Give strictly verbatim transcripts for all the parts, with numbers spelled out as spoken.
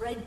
Red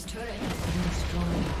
team's turret has been destroyed.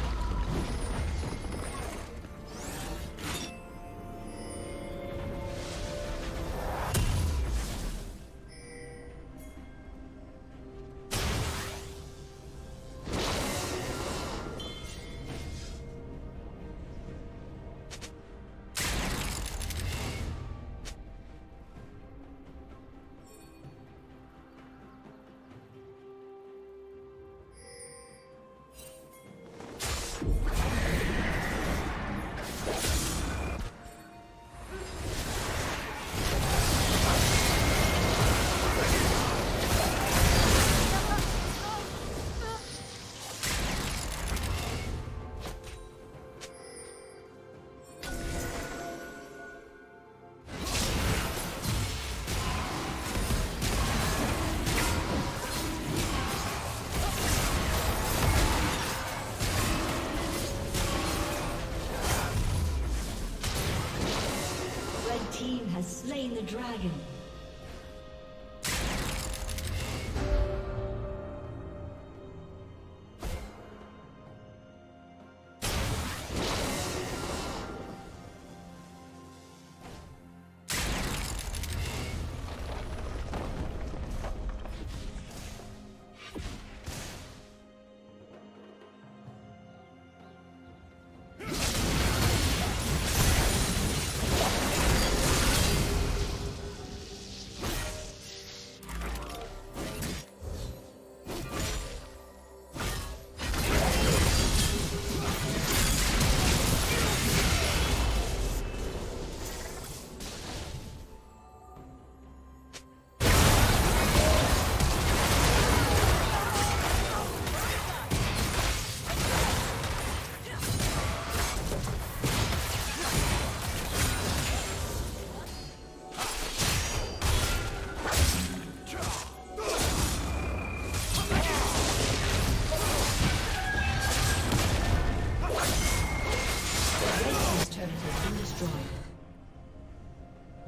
Slain the dragon.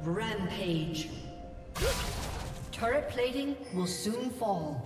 Rampage. Turret plating will soon fall.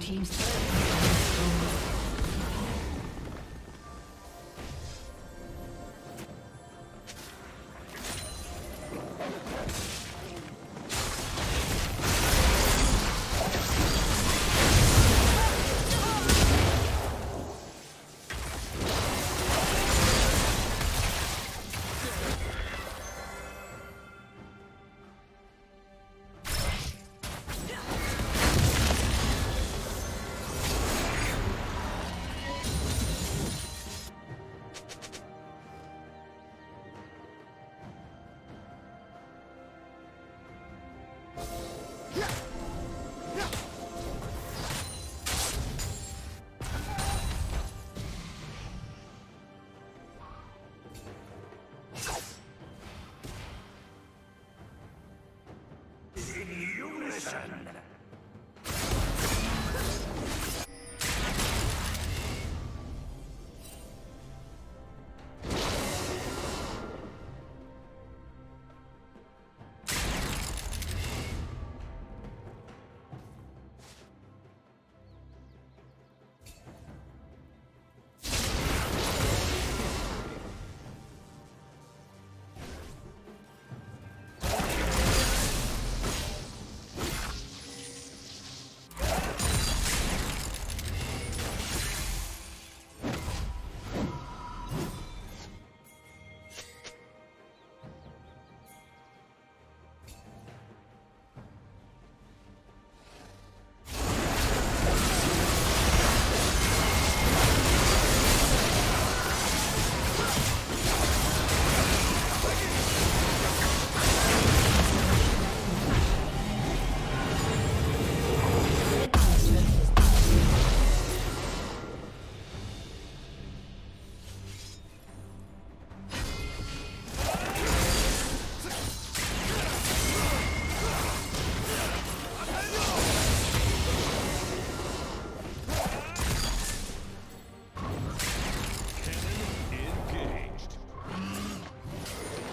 Team's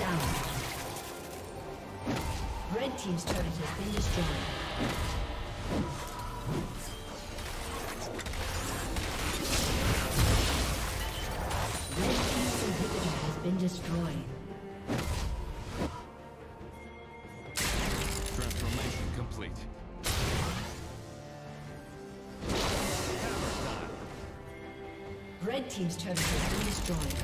down. Red team's turret has been destroyed. Been destroyed. Transformation complete. Hammer time. Red team's turret has been destroyed.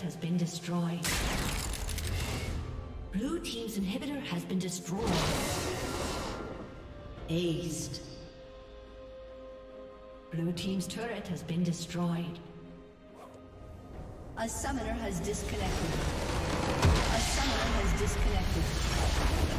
Has been destroyed. Blue team's inhibitor has been destroyed. Aced. Blue team's turret has been destroyed. A summoner has disconnected. A summoner has disconnected.